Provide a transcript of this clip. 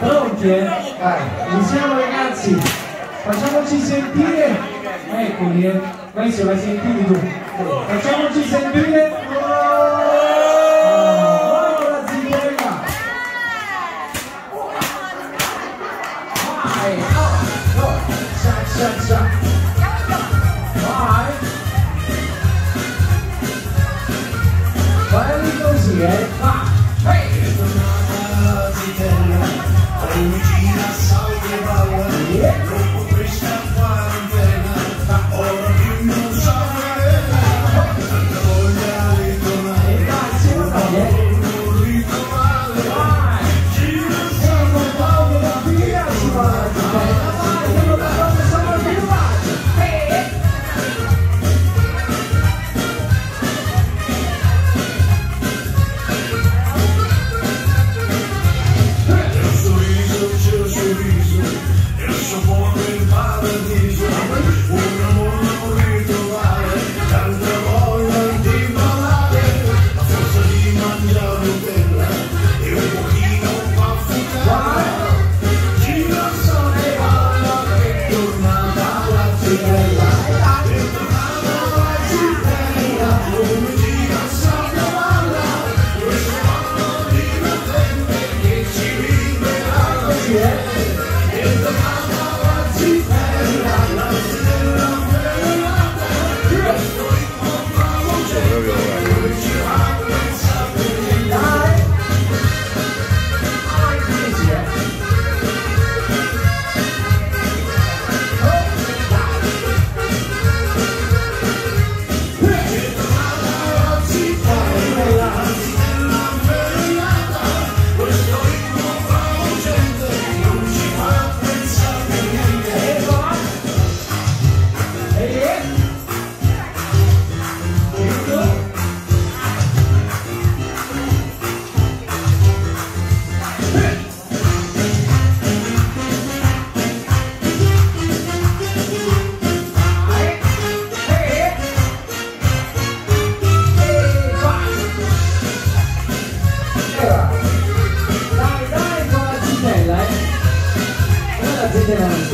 Pronte? Vai, iniziamo ragazzi, facciamoci sentire, eccoli, questo l'hai sentito tu, facciamoci sentire, oh, la zitella, vai, oh, oh, sciac, sciac, sciac. Grazie.